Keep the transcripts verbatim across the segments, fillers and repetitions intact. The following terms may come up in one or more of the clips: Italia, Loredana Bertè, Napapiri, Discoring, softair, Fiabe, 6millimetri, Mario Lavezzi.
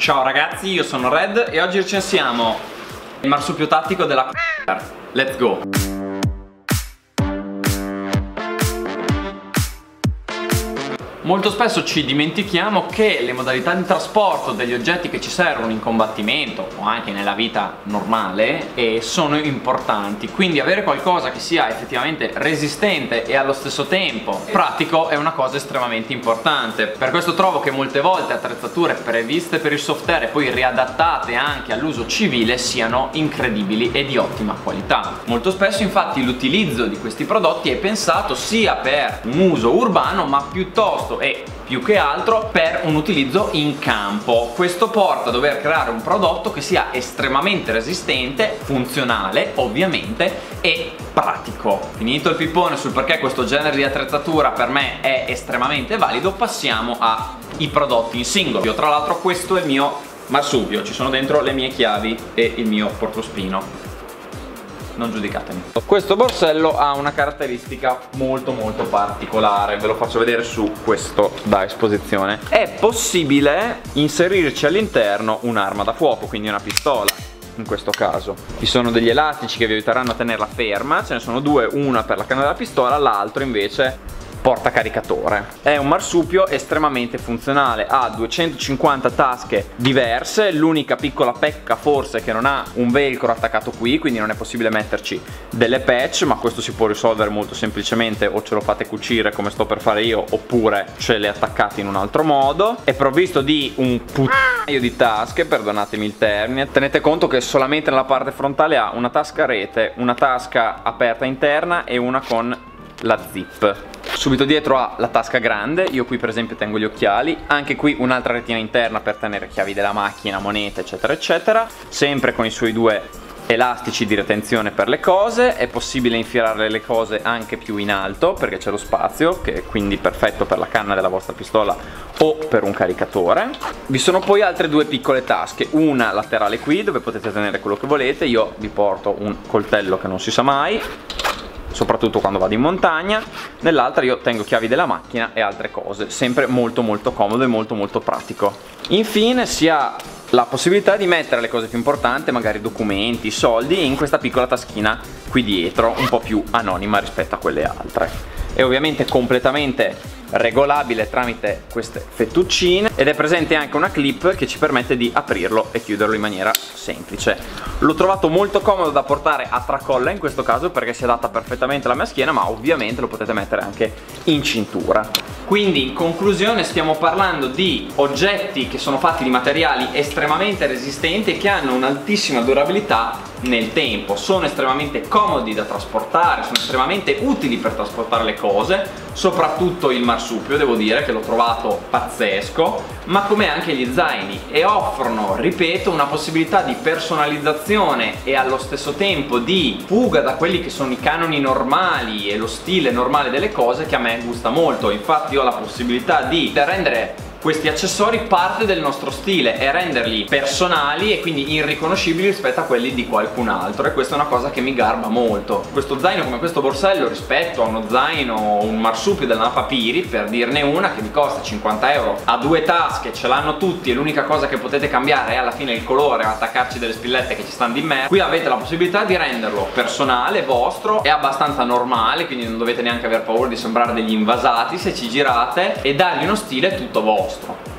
Ciao ragazzi, io sono Red e oggi recensiamo il marsupio tattico della Let's go! Molto spesso ci dimentichiamo che le modalità di trasporto degli oggetti che ci servono in combattimento o anche nella vita normale eh, sono importanti, quindi avere qualcosa che sia effettivamente resistente e allo stesso tempo pratico è una cosa estremamente importante. Per questo trovo che molte volte attrezzature previste per il soft air e poi riadattate anche all'uso civile siano incredibili e di ottima qualità. Molto spesso infatti l'utilizzo di questi prodotti è pensato sia per un uso urbano ma piuttosto e più che altro per un utilizzo in campo. Questo porta a dover creare un prodotto che sia estremamente resistente, funzionale ovviamente e pratico. Finito il pippone sul perché questo genere di attrezzatura per me è estremamente valido, passiamo ai prodotti in singolo. Io, tra l'altro, questo è il mio marsupio, ci sono dentro le mie chiavi e il mio portospino. Non giudicatemi. Questo borsello ha una caratteristica molto molto particolare, ve lo faccio vedere su questo da esposizione. È possibile inserirci all'interno un'arma da fuoco, quindi una pistola in questo caso. Ci sono degli elastici che vi aiuteranno a tenerla ferma, ce ne sono due, una per la canna della pistola, l'altro invece porta caricatore. È un marsupio estremamente funzionale, ha duecentocinquanta tasche diverse, l'unica piccola pecca forse è che non ha un velcro attaccato qui, quindi non è possibile metterci delle patch, ma questo si può risolvere molto semplicemente, o ce lo fate cucire come sto per fare io, oppure ce le attaccate in un altro modo. È provvisto di un puttaio di tasche, perdonatemi il termine. Tenete conto che solamente nella parte frontale ha una tasca a rete, una tasca aperta interna e una con la zip. Subito dietro ha la tasca grande, io qui per esempio tengo gli occhiali, anche qui un'altra retina interna per tenere chiavi della macchina, monete eccetera eccetera, sempre con i suoi due elastici di retenzione per le cose. È possibile infilare le cose anche più in alto perché c'è lo spazio, che è quindi perfetto per la canna della vostra pistola o per un caricatore. Vi sono poi altre due piccole tasche, una laterale qui dove potete tenere quello che volete, io vi porto un coltello che non si sa mai, soprattutto quando vado in montagna, nell'altra io tengo chiavi della macchina e altre cose, sempre molto molto comodo e molto molto pratico. Infine si ha la possibilità di mettere le cose più importanti, magari documenti, soldi, in questa piccola taschina qui dietro, un po' più anonima rispetto a quelle altre. È ovviamente completamente regolabile tramite queste fettuccine ed è presente anche una clip che ci permette di aprirlo e chiuderlo in maniera semplice. L'ho trovato molto comodo da portare a tracolla in questo caso perché si adatta perfettamente alla mia schiena, ma ovviamente lo potete mettere anche in cintura. Quindi in conclusione stiamo parlando di oggetti che sono fatti di materiali estremamente resistenti e che hanno un'altissima durabilità nel tempo. Sono estremamente comodi da trasportare, sono estremamente utili per trasportare le cose, soprattutto il marsupio, devo dire che l'ho trovato pazzesco, ma come anche gli zaini, e offrono, ripeto, una possibilità di personalizzazione e allo stesso tempo di fuga da quelli che sono i canoni normali e lo stile normale delle cose che a me gusta molto. Infatti ho la possibilità di rendere questi accessori parte del nostro stile e renderli personali e quindi irriconoscibili rispetto a quelli di qualcun altro, e questa è una cosa che mi garba molto. Questo zaino, come questo borsello, rispetto a uno zaino o un marsupio della Napapiri, per dirne una, che vi costa cinquanta euro, ha due tasche, ce l'hanno tutti e l'unica cosa che potete cambiare è alla fine il colore, attaccarci delle spillette che ci stanno di merda. Qui avete la possibilità di renderlo personale, vostro, è abbastanza normale, quindi non dovete neanche aver paura di sembrare degli invasati se ci girate, e dargli uno stile tutto vostro.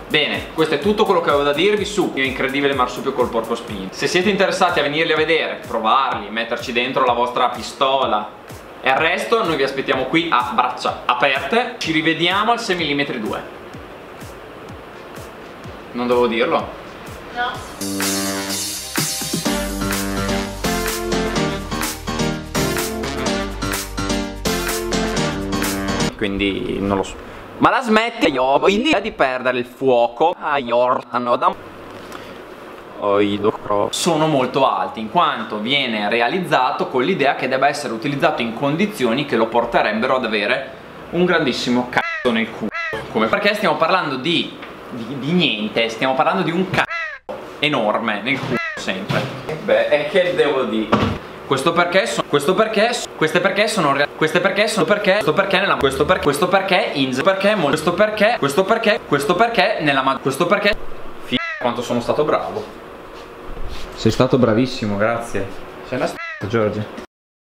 Bene, questo è tutto quello che avevo da dirvi su mio incredibile marsupio col porcospino. Se siete interessati a venirli a vedere, provarli, metterci dentro la vostra pistola e il resto, noi vi aspettiamo qui a braccia aperte. Ci rivediamo al sei millimetri due. Non dovevo dirlo? No. Quindi non lo so. Ma la smette io, quindi di perdere il fuoco. Sono molto alti, in quanto viene realizzato con l'idea che debba essere utilizzato in condizioni che lo porterebbero ad avere un grandissimo cazzo nel culo. Come? Perché stiamo parlando di, di, di niente, stiamo parlando di un cazzo enorme nel culo sempre. Beh, e che devo dire? Questo perché sono, questo perché, queste perché sono, queste perché sono perché, questo perché nella, questo perché, questo perché in, perché, questo perché, questo perché, questo perché nella, questo perché, Quanto sono stato bravo. Sei stato bravissimo, grazie. Sei una s***a, Giorgio.